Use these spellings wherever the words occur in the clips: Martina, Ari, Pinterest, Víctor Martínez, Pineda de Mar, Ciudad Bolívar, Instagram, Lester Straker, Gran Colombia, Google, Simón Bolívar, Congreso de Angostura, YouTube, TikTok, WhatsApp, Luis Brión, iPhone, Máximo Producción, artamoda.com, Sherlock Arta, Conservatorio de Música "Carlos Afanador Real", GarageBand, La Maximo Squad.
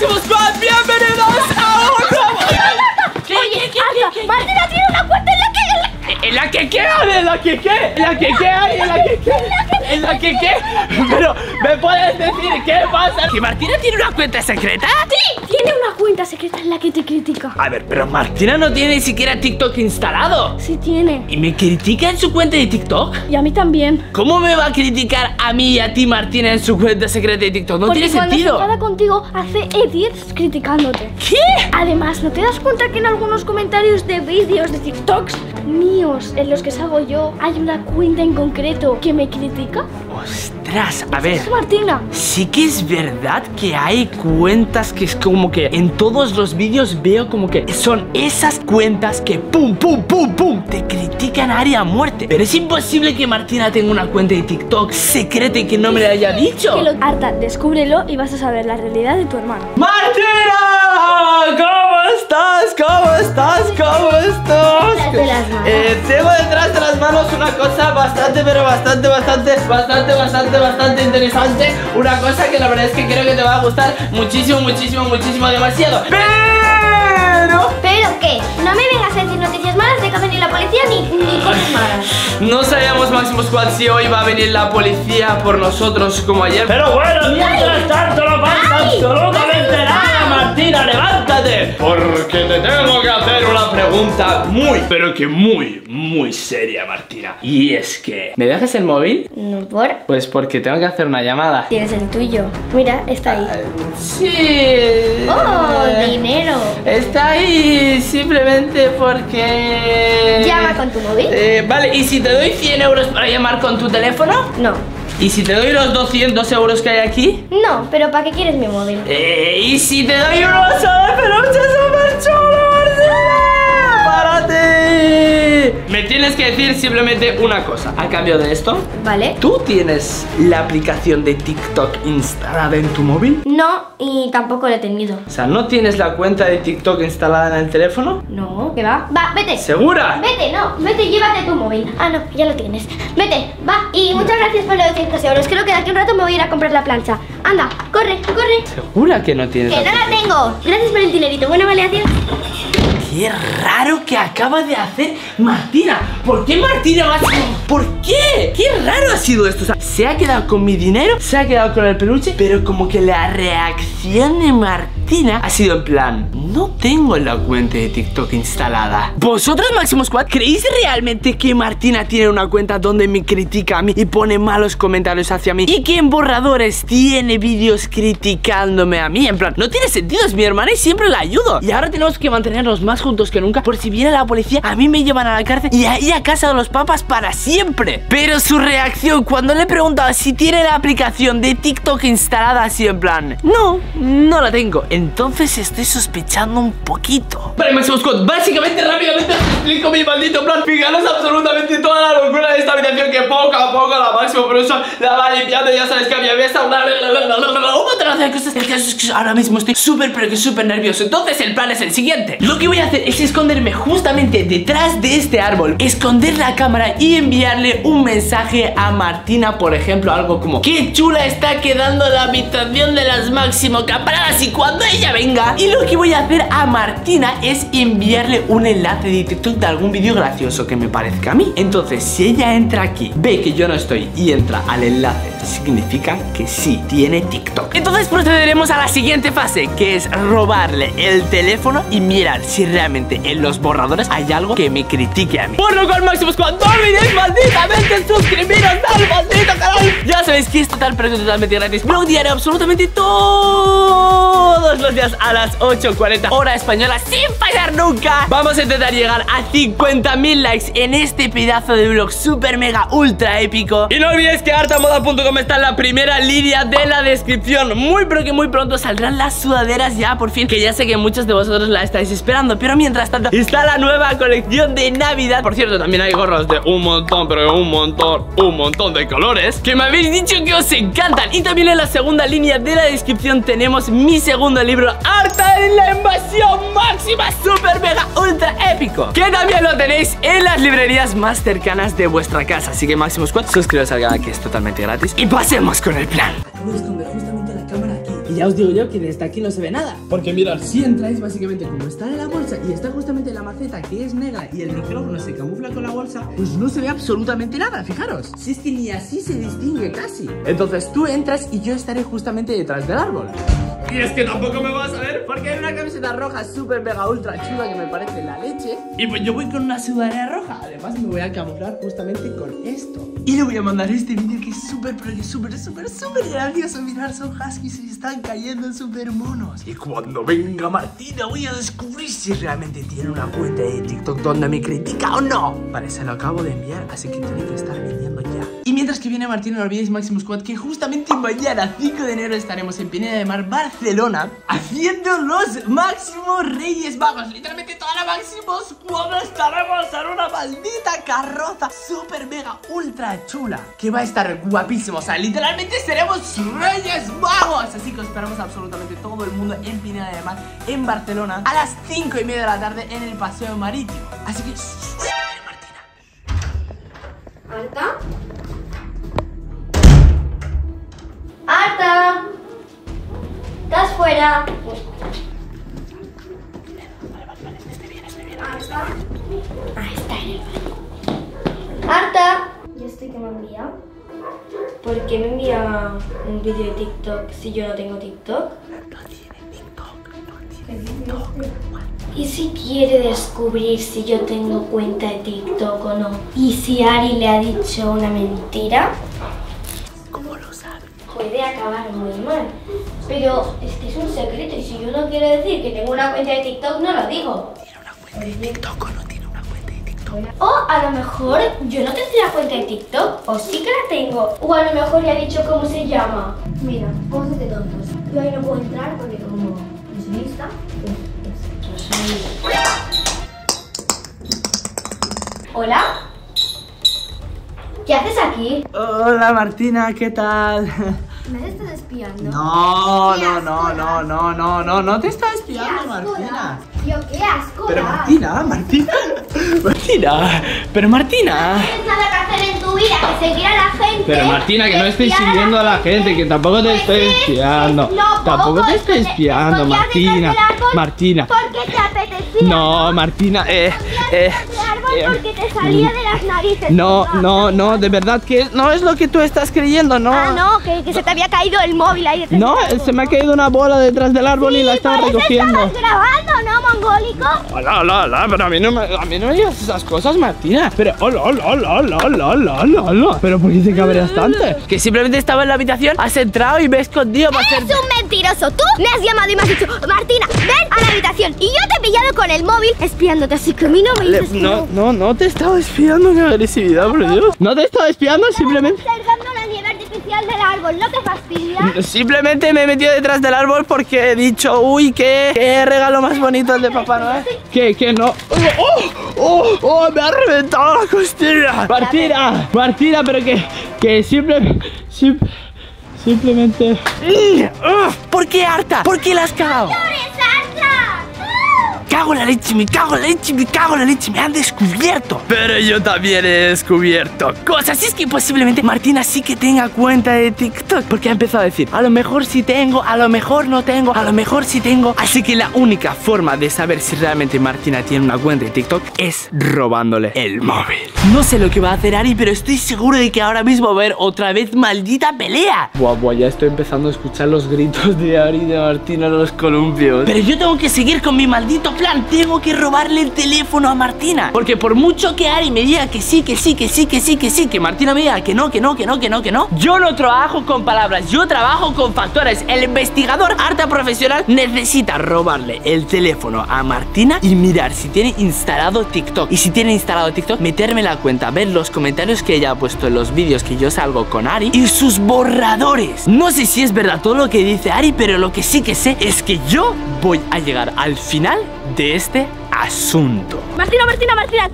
Máximo Squad, bienvenidos a un nuevo... ¿Qué? Martina tiene una puerta ¿En la que qué? Pero, ¿me puedes decir qué pasa? ¿Que Martina tiene una cuenta secreta? ¡Sí! Tiene una cuenta secreta en la que te critica. A ver, pero Martina no tiene ni siquiera TikTok instalado. Sí tiene. ¿Y me critica en su cuenta de TikTok? Y a mí también. ¿Cómo me va a criticar a mí y a ti, Martina, en su cuenta secreta de TikTok? No tiene sentido. Porque cuando se enfada contigo, hace edits criticándote. ¿Qué? Además, ¿no te das cuenta que en algunos comentarios de vídeos de TikToks míos, en los que salgo yo, hay una cuenta en concreto que me critica? ¡Ostras! A ver, Martina, sí que es verdad que hay cuentas que es como que en todos los vídeos veo como que son esas cuentas que pum, pum, pum, pum, te critican a área muerte. Pero es imposible que Martina tenga una cuenta de TikTok secreta y que no me la haya dicho. Arta, descúbrelo y vas a saber la realidad de tu hermano. ¡Martina! ¿Cómo estás? Tengo detrás de las manos una cosa bastante interesante. Una cosa que la verdad es que creo que te va a gustar muchísimo, demasiado. ¿Pero qué? No me vengas a decir noticias malas de que ha venido la policía ni cosas malas. No sabíamos, Máximo Squad, si hoy va a venir la policía por nosotros como ayer. Pero bueno, mientras tanto no pasa absolutamente nada. Martina, levántate, porque te tengo que hacer una pregunta muy, pero que muy seria, Martina. Y es que... ¿me dejas el móvil? No, ¿por? Pues porque tengo que hacer una llamada. Tienes el tuyo. Mira, está ahí. Sí. Oh, dinero. Está ahí simplemente porque... ¿Llama con tu móvil? Vale, ¿y si te doy 100 euros para llamar con tu teléfono? No. ¿Y si te doy los 200 euros que hay aquí? No, pero ¿para qué quieres mi móvil? ¿Y si te doy unos peluches súper chulos? ¡Párate! Me tienes que decir simplemente una cosa. A cambio de esto, vale. ¿Tú tienes la aplicación de TikTok instalada en tu móvil? No, y tampoco la he tenido. O sea, ¿no tienes la cuenta de TikTok instalada en el teléfono? No, ¿qué va? Va, vete. ¿Segura? Vete, no, vete, llévate tu móvil. Ah, no, ya lo tienes. Vete, va. Y muchas gracias por los 200 euros. Creo que de aquí a un rato me voy a ir a comprar la plancha. Anda, corre. ¿Segura que no tienes? Que no la tengo. Gracias por el dinerito. Bueno, vale, adiós. Qué raro que acaba de hacer Martina. ¿Por qué Martina va a hacer? ¿Por qué? Qué raro ha sido esto. O sea, se ha quedado con mi dinero, se ha quedado con el peluche, pero como que la reacción de Martina ha sido en plan: no tengo la cuenta de TikTok instalada. ¿Vosotros, Máximo Squad, creéis realmente que Martina tiene una cuenta donde me critica a mí y pone malos comentarios hacia mí, y que en borradores tiene vídeos criticándome a mí? En plan, no tiene sentido, es mi hermana y siempre la ayudo. Y ahora tenemos que mantenernos más juntos que nunca, por si viene la policía, a mí me llevan a la cárcel y ahí a casa de los papas para siempre. Pero su reacción cuando le preguntaba si tiene la aplicación de TikTok instalada, así en plan: no, no la tengo. Entonces estoy sospechando un poquito. Vale, Máximo Squad, básicamente, rápidamente os explico mi maldito plan. Fijaros absolutamente toda la locura de esta habitación, que poco a poco la Máximo Producción la va limpiando. Ya sabes que a mí había estado una montón de cosas. El caso es que ahora mismo estoy súper, pero que súper nervioso. Entonces el plan es el siguiente. Lo que voy a hacer es esconderme justamente detrás de este árbol, esconder la cámara y enviarle un mensaje a Martina, por ejemplo, algo como: qué chula está quedando la habitación de las Máximo Camaradas. Y cuando ella venga... Y lo que voy a hacer a Martina es enviarle un enlace de TikTok de algún vídeo gracioso que me parezca a mí. Entonces, si ella entra aquí, ve que yo no estoy y entra al enlace, significa que sí tiene TikTok. Entonces procederemos a la siguiente fase, que es robarle el teléfono y mirar si realmente en los borradores hay algo que me critique a mí. Por lo cual, Máximo Squad, no olvidéis malditamente suscribiros al maldito canal. Ya sabéis que es totalmente gratis. Blog diario absolutamente todos los días a las 8:40 hora española, sin fallar nunca. Vamos a intentar llegar a 50.000 likes en este pedazo de blog super mega ultra épico. Y no olvidéis que artamoda.com está en la primera línea de la descripción. Muy pero que muy pronto saldrán las sudaderas ya, por fin, que ya sé que muchos de vosotros la estáis esperando. Pero mientras tanto, está la nueva colección de Navidad. Por cierto, también hay gorros de un montón de colores que me habéis dicho que os encantan. Y también en la segunda línea de la descripción tenemos mi segundo libro, Arta en la Invasión Máxima, super mega ultra épico, que también lo tenéis en las librerías más cercanas de vuestra casa. Así que, Máximo Squad, suscribiros al canal, que es totalmente gratis, y pasemos con el plan. Acabo de esconder justamente la cámara aquí. ya os digo yo que desde aquí no se ve nada. Porque mirad, si entráis básicamente como está en la bolsa y está justamente la maceta que es negra y el micrófono se camufla con la bolsa, pues no se ve absolutamente nada, fijaros. Si es que ni así se distingue casi. Entonces tú entras y yo estaré justamente detrás del árbol. Y es que tampoco me vas a ver porque hay una camiseta roja súper mega ultra chula que me parece la leche. Y pues yo voy con una sudadera roja. Además me voy a camuflar justamente con esto. Y le voy a mandar este vídeo que es súper, pero que súper gracioso. Mirar, son huskies y están cayendo súper monos. Y cuando venga Martina voy a descubrir si realmente tiene una cuenta de TikTok donde me critica o no. Vale, se lo acabo de enviar, así que tiene que estar viniendo ya. Y mientras que viene Martina, no olvidéis, Máximo Squad, que justamente mañana 5 de enero estaremos en Pineda de Mar, Barcelona, haciendo los Máximo Reyes Magos. Literalmente toda la Máximo Squad estaremos en una maldita carroza super mega ultra chula que va a estar guapísimo. O sea, literalmente seremos Reyes Magos. Así que esperamos absolutamente todo el mundo en Pineda de Mar, en Barcelona, a las 5:30 de la tarde en el Paseo Marítimo. Así que... Martina. ¿Arta? ¡Arta! ¡Estás fuera! Vale, estoy bien. ¿Arta? Ah, está en el baño. ¡Arta! ¿Y este que me envía? ¿Por qué me envía un vídeo de TikTok si yo no tengo TikTok? No tiene TikTok. ¿Y si quiere descubrir si yo tengo cuenta de TikTok o no? ¿Y si Ari le ha dicho una mentira? Puede acabar muy mal, pero es que es un secreto y si yo no quiero decir que tengo una cuenta de TikTok, no lo digo. ¿Tiene una cuenta de TikTok o no tiene una cuenta de TikTok? O a lo mejor yo no tendré la cuenta de TikTok, o sí que la tengo, o a lo mejor le ha dicho cómo se llama. Mira, cosas de tontos. Yo ahí no puedo entrar porque como no soy lista, ¿Hola? ¿Qué haces aquí? Hola Martina, ¿qué tal? ¿Me estás espiando? No te estás espiando, Martina. Yo, qué asco. Pero Martina, pero Martina. No tienes nada que hacer en tu vida que seguir a la gente. Pero Martina, que no estoy siguiendo a la gente, que tampoco te estoy espiando. Tampoco te estoy espiando, Martina. Martina. ¿Por qué te apetecía? No, Martina, porque te salía de las narices. No, de verdad que no es lo que tú estás creyendo, ¿no? Ah, no, que se te había caído el móvil ahí detrás. No, se me ha caído una bola detrás del árbol y la estaba recogiendo. ¿Estabas grabando, no, mongólico? Hola, pero a mí no me digas esas cosas, Martina. Pero hola. Pero ¿por qué te cabreas tanto? Que simplemente estaba en la habitación, has entrado y me he escondido. ¡Eres un mentiroso! Tú me has llamado y me has dicho, Martina, ven a la habitación. Y yo te he pillado con el móvil espiándote, así que a mí no me dices que no. No te estaba espiando, qué agresividad, por Dios. No te estaba espiando, simplemente... del árbol, ¿no te fastidia? Simplemente me he metido detrás del árbol porque he dicho, uy, qué regalo más bonito el de Papá Noel. Que no. ¡Oh! Me ha reventado la costilla. Martina, pero que simplemente. ¿Por qué, Arta? ¿Por qué la has cagado? Me cago en la leche, me han descubierto. Pero yo también he descubierto cosas. Y es que posiblemente Martina sí que tenga cuenta de TikTok, porque ha empezado a decir, a lo mejor sí tengo, a lo mejor no tengo, a lo mejor sí tengo. Así que la única forma de saber si realmente Martina tiene una cuenta de TikTok es robándole el móvil. No sé lo que va a hacer Ari, pero estoy seguro de que ahora mismo va a haber otra vez maldita pelea. Guau, ya estoy empezando a escuchar los gritos de Ari y de Martina en los columpios. Pero yo tengo que seguir con mi maldito plan. Tengo que robarle el teléfono a Martina, porque por mucho que Ari me diga que sí, que Martina me diga que no, yo no trabajo con palabras, yo trabajo con factores. El investigador Arta profesional necesita robarle el teléfono a Martina y mirar si tiene instalado TikTok. Y si tiene instalado TikTok, meterme la cuenta, ver los comentarios que ella ha puesto en los vídeos que yo salgo con Ari y sus borradores. No sé si es verdad todo lo que dice Ari, pero lo que sí que sé es que yo voy a llegar al final de este asunto. Martina,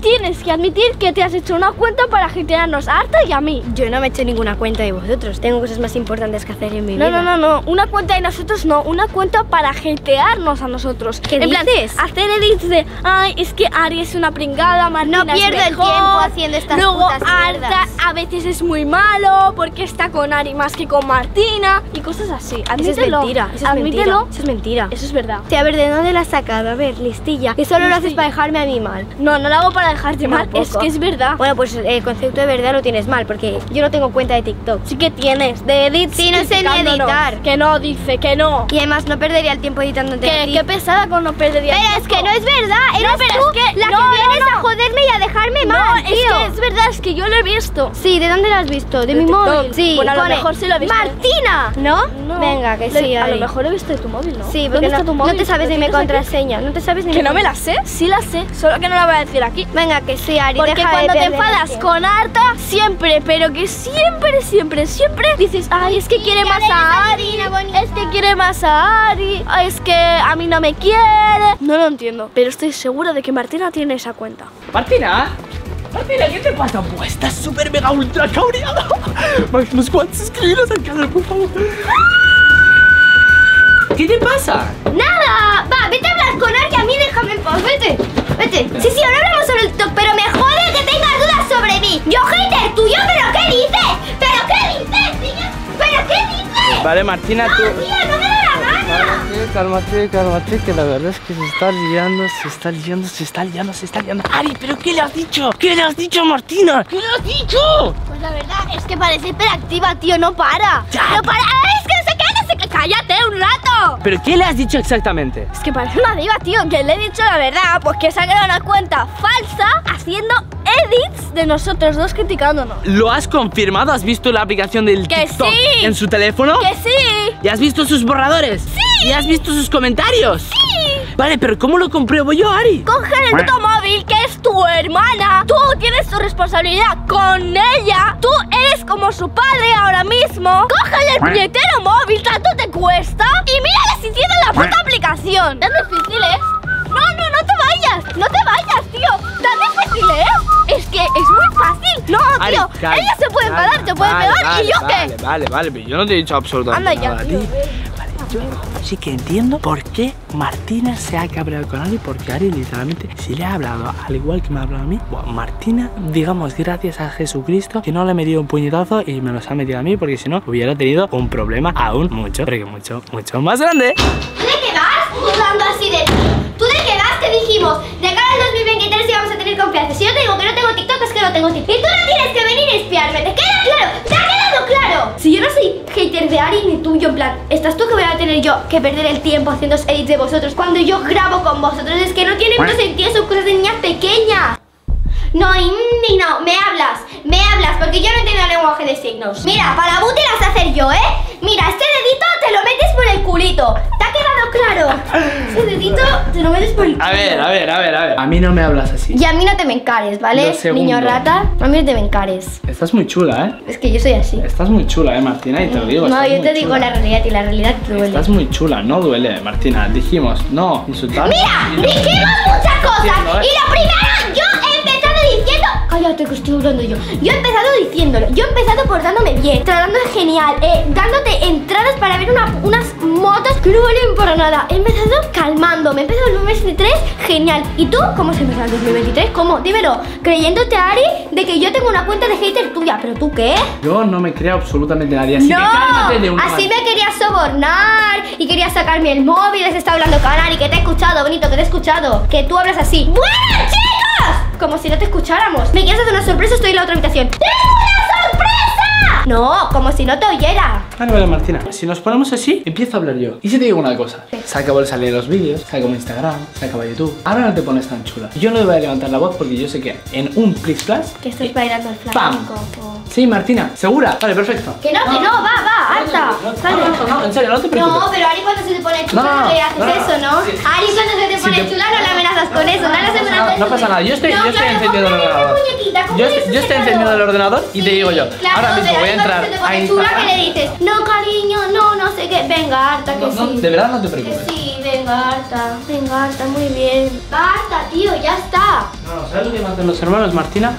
tienes que admitir que te has hecho una cuenta para hatearnos a Arta y a mí. Yo no me he hecho ninguna cuenta de vosotros, tengo cosas más importantes que hacer en mi vida. No, una cuenta de nosotros no, una cuenta para hatearnos a nosotros. ¿Qué dices? Plan, hacer edits de, ay, es que Ari es una pringada, Martina no pierdo el tiempo haciendo estas putas mierdas. Luego Arta a veces es muy malo porque está con Ari más que con Martina y cosas así. Admítelo. Eso es mentira. Eso es verdad. O sea, a ver, ¿de dónde la has sacado? A ver, listilla. Que solo lo haces para dejarme a mí mal. No lo hago para dejarte mal, es que es verdad. Bueno, pues el concepto de verdad lo tienes mal, porque yo no tengo cuenta de TikTok. Sí que tienes, de edit. Sí, no sé ni editar. Que no, dice, que no. Y además no perdería el tiempo editándote. Qué pesada con no perdería el tiempo. Pero es que no es verdad, eres tú la que vienes a joderme y a dejarme mal, tío. Es que es verdad, es que yo lo he visto. Sí, ¿de dónde lo has visto? De mi móvil. Sí, bueno, a lo mejor sí lo he visto. ¡Martina! ¿No? Venga, que sí, a lo mejor lo he visto de tu móvil, ¿no? Sí, porque no te sabes ni mi contraseña, no te sabes ni mi... ¿Que no me la sé? Sí la sé, solo que no la voy a decir aquí. Venga, que sí, Ari, porque cuando te enfadas con Arta, siempre, pero que siempre dices, ay, es que quiere más a Ari, es que quiere más a Ari, es que a mí no me quiere. No lo entiendo, pero estoy segura de que Martina tiene esa cuenta. Martina, ¿qué te pasa? Pues estás súper mega ultra cabreada. Máximo Squad, suscribiros al canal, por favor. ¿Qué te pasa? Nada, va, vete a hablar con Ari, a mí déjame en paz, vete. Sí, ahora hablamos sobre el TikTok, pero me jode que tengas dudas sobre mí. Yo hater tuyo, ¿pero qué dices? ¿Pero qué dices? Vale, Martina, no, tú... Tía, no me da la gana. Cálmate, que la verdad es que se está liando. Ari, ¿pero qué le has dicho? ¿Qué le has dicho, Martina? ¿Qué le has dicho? Pues la verdad es que parece hiperactiva, tío, no para. Ya. No para, es que ¡cállate un rato! ¿Pero qué le has dicho exactamente? Es que parece una diva, tío, que le he dicho la verdad. Pues que se ha creado una cuenta falsa haciendo edits de nosotros dos criticándonos. ¿Lo has confirmado? ¿Has visto la aplicación del TikTok en su teléfono? ¡Que sí! ¿Y has visto sus borradores? ¡Sí! ¿Y has visto sus comentarios? ¡Sí! Vale, pero ¿cómo lo compruebo yo, Ari? Coge el puto móvil, que es tu hermana. Tú tienes tu responsabilidad con ella. Tú eres como su padre ahora mismo. Cógele el puñetero móvil, tanto te cuesta. Y mírale si tiene la puta aplicación. Tan difícil es. No te vayas. No te vayas, tío. Tan difícil es. Es que es muy fácil. No, Ari, tío. Ella se puede enfadar, te puede pegar. ¿Y yo qué? Vale. Yo no te he dicho absolutamente nada. Anda ya, tío. Yo sí que entiendo por qué Martina se ha cabreado con Ari, porque Ari literalmente, si le ha hablado al igual que me ha hablado a mí, bueno, Martina, digamos, gracias a Jesucristo, que no le ha metido un puñetazo y me los ha metido a mí, porque si no hubiera tenido un problema aún mucho más grande. ¿Tú de qué vas juzgando así de ti? ¿Tú de qué vas? Te dijimos, de cara al 2023 íbamos a tener confianza. Si yo te digo que no tengo TikTok, es que no tengo TikTok. Y tú no tienes que venir a espiarme, ¿te queda claro? ¡Te ha quedado claro! Si yo no soy hater de Ari ni tuyo, en plan, estás tú que voy a tener yo que perder el tiempo haciendo edits de vosotros cuando yo grabo con vosotros. Es que no tienen mucho sentido, son cosas de niñas pequeñas. No, me hablas, porque yo no entiendo lenguaje de signos. Mira, para buti las hacer yo, ¿eh? Mira, este dedito te lo metes por el culito. ¿Te ha quedado claro? Este dedito te lo metes por el culito. A ver. A mí no me hablas así. Y a mí no te me encares, ¿vale? Niño rata, a mí no te me encares. Estás muy chula, ¿eh? Es que yo soy así. Estás muy chula, ¿eh, Martina? Y te lo digo. No, yo te digo la realidad y la realidad duele. Estás muy chula, no duele, Martina. Dijimos, no insultar. Mira, dijimos muchas cosas. Y la primera, yo he empezado diciendo... Cállate, que estoy hablando yo. Yo he empezado diciéndolo. Yo he empezado portándome bien, tratando de genial, dándote entradas para ver unas motos que no valen para nada. He empezado calmándome. He empezado el 2023 genial. ¿Y tú cómo has empezado el 2023? ¿Cómo? Dímelo. Creyéndote, Ari, de que yo tengo una cuenta de hater tuya. ¿Pero tú qué? Yo no me creo absolutamente nadie. Así que cálmate de una vez. Así me querías sobornar y querías sacarme el móvil. Les está hablando con Ari, que te he escuchado, bonito, que te he escuchado. Que tú hablas así. ¡Bueno, chicos! Como si no te escucháramos. ¿Me quieres hacer una sorpresa? Estoy en la otra habitación. ¡Tengo una sorpresa! No, como si no te oyera. Vale, Martina, si nos ponemos así, empiezo a hablar yo. Y si te digo una cosa, se acabó de salir los vídeos, se acabó Instagram, se acabó YouTube. Ahora no te pones tan chula. Yo no te voy a levantar la voz porque yo sé que en un plis plas que estás bailando el flamenco. Sí, Martina, ¿segura? Vale, perfecto. Que no, va, Arta. No, en serio, no te preocupes. No, pero Ari, cuando se te pone chula no le haces eso, ¿no? Ari, cuando se te pone chula no la amenazas con eso, no las amenazas. No pasa nada, yo estoy encendiendo el ordenador. Yo estoy encendiendo el ordenador y te digo yo, ahora mismo voy a entrar a Instagram. No, cariño, no sé qué. Venga, Arta, que sí. De verdad no te preocupes. Que sí, de Venga, Arta. Venga, Arta, muy bien. Va, Arta, tío, ya está. No, ¿sabes lo que hacen los hermanos, Martina?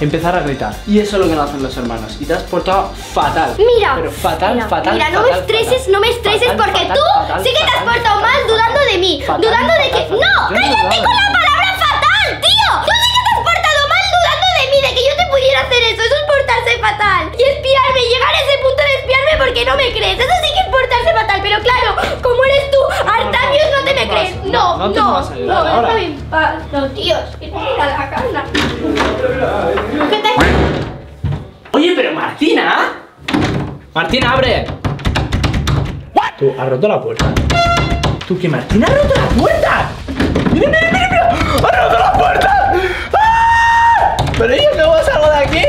Empezar a gritar. Y eso es lo que no hacen los hermanos. Y te has portado fatal. Mira. Pero fatal, mira, fatal. Mira, fatal, no me estreses, fatal, no me estreses fatal, porque fatal, tú fatal, sí que te has portado fatal, mal dudando de mí. Fatal, dudando fatal, de que... Fatal, ¡no! ¡Cállate con la palabra fatal, tío! Tú sí que te has portado mal dudando de mí, de que yo te pudiera hacer eso. Eso es portarse fatal. Y espiarme, llegar a ese punto de espiarme porque no me crees. Eso sí que es portarse fatal. Pero claro, como eres tú, Artamius, no te me crees. No, déjame en paz. No, tío, es que no era la carne. Oye, pero Martina. Martina, abre. Tú has roto la puerta. ¿Tú qué, Martina? ¡Has roto la puerta! ¡Mira, mira, mira, mira! ¡Has roto la puerta! ¡Ah! ¡Pero yo no voy a salir de aquí!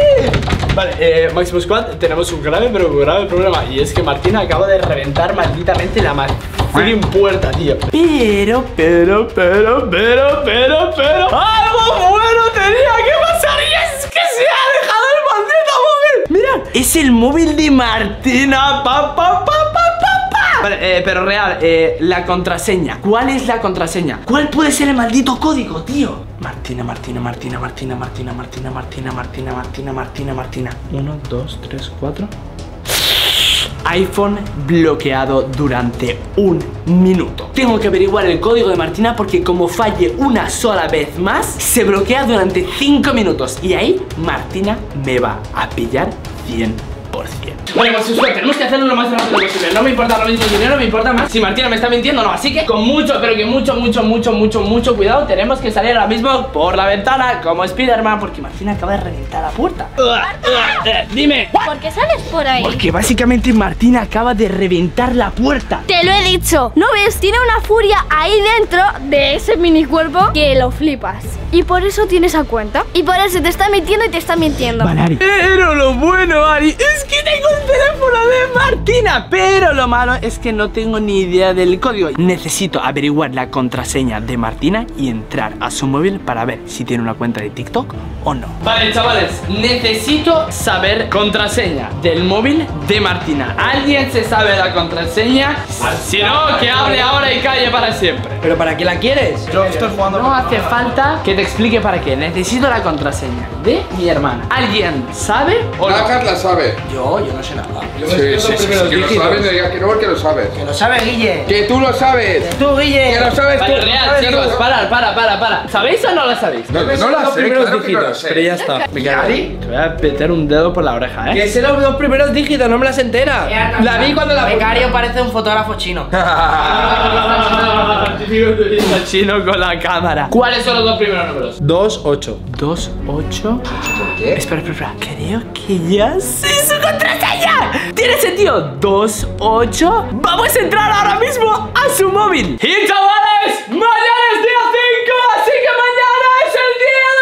Vale, Máximo Squad, tenemos un grave, pero grave problema. Y es que Martina acaba de reventar malditamente la fucking puerta, tío. Pero... ¡algo bueno tenía que pasar! ¡Y es que se ha dejado el maldito móvil! ¡Mirad! ¡Es el móvil de Martina! ¡Pa, pa, pa! Vale, pero real, la contraseña. ¿Cuál es la contraseña? ¿Cuál puede ser el maldito código, tío? Martina. 1, 2, 3, 4. iPhone bloqueado durante un minuto. Tengo que averiguar el código de Martina porque como falle una sola vez más, se bloquea durante 5 minutos. Y ahí Martina me va a pillar 100%. Bueno, pues suerte, tenemos que hacerlo lo más rápido posible. No me importa lo mismo dinero, me importa más si Martina me está mintiendo o no. Así que con mucho, pero que mucho cuidado, tenemos que salir ahora mismo por la ventana como Spiderman, porque Martina acaba de reventar la puerta. Dime, ¿por qué sales por ahí? Porque básicamente Martina acaba de reventar la puerta. Te lo he dicho, ¿no ves? Tiene una furia ahí dentro de ese mini cuerpo que lo flipas. Y por eso tiene esa cuenta. Y por eso te está mintiendo y te está mintiendo. Vale, Ari. Pero lo bueno, Ari, es que tengo el teléfono de Martina. Pero lo malo es que no tengo ni idea del código. Necesito averiguar la contraseña de Martina y entrar a su móvil para ver si tiene una cuenta de TikTok o no. Vale, chavales, necesito saber contraseña del móvil de Martina. ¿Alguien se sabe la contraseña? Si no, que hable ahora y calle para siempre. ¿Pero para qué la quieres? Yo estoy jugando. No hace falta que te explique para qué. Necesito la contraseña de mi hermana. ¿Alguien sabe o no? Carla sabe. Yo no sé nada. Sí, que lo sabe, que no, porque lo sabe. Que lo sabe, Guille. Que tú lo sabes. Que tú, Guille. Que lo sabes tú. Real, chicos, para. ¿Sabéis o no lo sabéis? No lo sé, claro que no lo sé. Pero ya está. Me cago. Te voy a meter un dedo por la oreja, ¿eh? Que sé los 2 primeros dígitos, no me las entera. La vi cuando la... Becario parece un fotógrafo chino. Chino con la cámara. ¿Cuáles son los 2 primeros números? 2, 8. 2, 8. Espera, creo que ya sé su contraseña. Tiene sentido. 2, 8. Vamos a entrar ahora mismo a su móvil. Y chavales, mañana es día 5, así que mañana es el día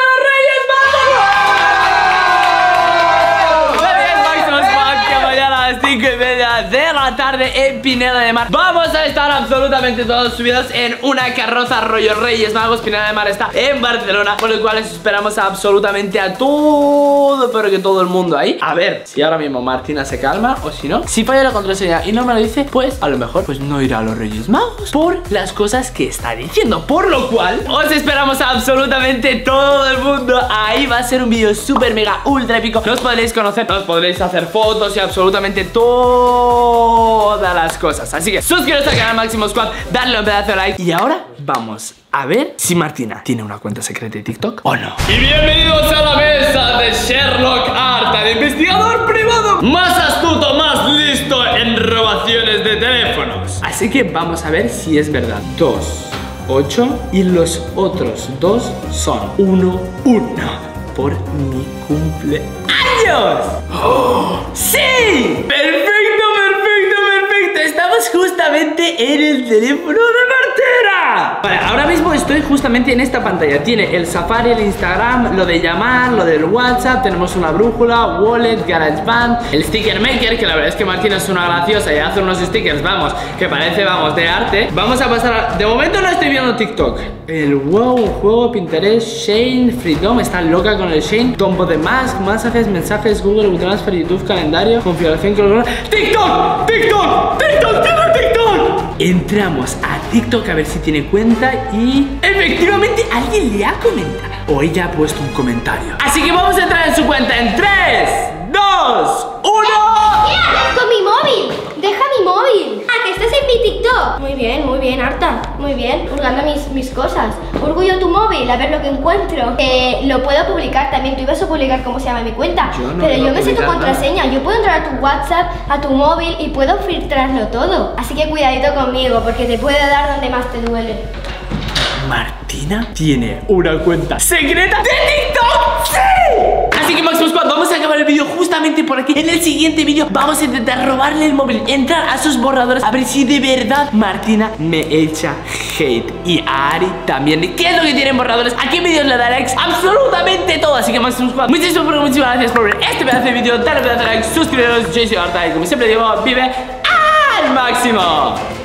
de los Reyes Magos. Que mañana a las 5:30 de la tarde en Pineda de Mar vamos a estar absolutamente todos subidos en una carroza rollo Reyes Magos. Pineda de Mar está en Barcelona, por lo cual esperamos absolutamente a todo, pero que todo el mundo ahí. A ver si ahora mismo Martina se calma o si no, si falla la contraseña y no me lo dice, pues a lo mejor pues no irá a los Reyes Magos por las cosas que está diciendo. Por lo cual os esperamos a absolutamente todo el mundo ahí. Va a ser un vídeo súper mega ultra épico. Nos podréis conocer, nos podréis hacer fotos y absolutamente todas las cosas. Así que suscribiros al canal Máximo Squad, darle un pedazo de like. Y ahora vamos a ver si Martina tiene una cuenta secreta de TikTok o no. Y bienvenidos a la mesa de Sherlock Arta, el investigador privado más astuto, más listo en robaciones de teléfonos. Así que vamos a ver si es verdad. 2, 8. Y los otros 2 son 1, 1. Por mi cumpleaños. ¡Oh! ¡Sí! ¡Perfecto! Estamos justamente en el teléfono de Martina. Vale, ahora mismo estoy justamente en esta pantalla. Tiene el Safari, el Instagram, lo de llamar, lo del WhatsApp. Tenemos una brújula, wallet, GarageBand, el sticker maker, que la verdad es que Martina es una graciosa y hace unos stickers, vamos, que parece, vamos, de arte. Vamos a pasar a... De momento no estoy viendo TikTok. El wow, juego, Pinterest, Shane, Freedom, está loca con el Shane, Tombo de Mask, mensajes, Google, Google Transfer, YouTube, calendario, configuración, TikTok, TikTok, TikTok, TikTok, TikTok. entramos a TikTok a ver si tiene cuenta y efectivamente alguien le ha comentado o ella ha puesto un comentario. Así que vamos a entrar en su cuenta en 3, 2, 1. ¿Qué haces con mi móvil? Deja mi móvil. Ah, que estás en mi TikTok. Muy bien, Arta. Muy bien, hurgando mis cosas. Hurgullo tu móvil, a ver lo que encuentro. Lo puedo publicar también. Tú ibas a publicar cómo se llama mi cuenta. Pero yo me sé tu contraseña. Yo puedo entrar a tu WhatsApp, a tu móvil y puedo filtrarlo todo. Así que cuidadito conmigo, porque te puede dar donde más te duele. Martina tiene una cuenta secreta de TikTok. ¡Sí! Así que Máximo Squad, vamos a acabar el vídeo justamente por aquí. En el siguiente vídeo vamos a intentar robarle el móvil, entrar a sus borradores, a ver si de verdad Martina me echa hate. Y a Ari también. ¿Qué es lo que tienen borradores? ¿A qué vídeos le da likes? Absolutamente todo. Así que Máximo Squad, muchísimas gracias por ver este pedazo de vídeo. Dale un pedazo de like, suscribiros. Yo soy Arta y como siempre digo, vive al máximo.